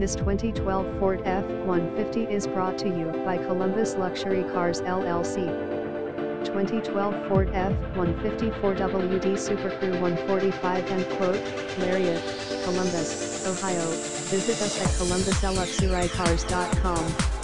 This 2012 Ford F-150 is brought to you by Columbus Luxury Cars LLC. 2012 Ford F-150 4WD SuperCrew 145M quote, Lariat, Columbus, Ohio. Visit us at columbusluxurycars.com.